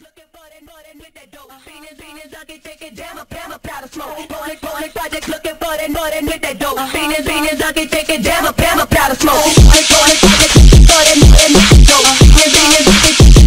Looking for it with that dope. Venus, I can take it down a pound of smoke. Bonnet project, looking for it with that dope. Venus, I can take it down a pound of smoke. Bonnet project, looking for it with that dope.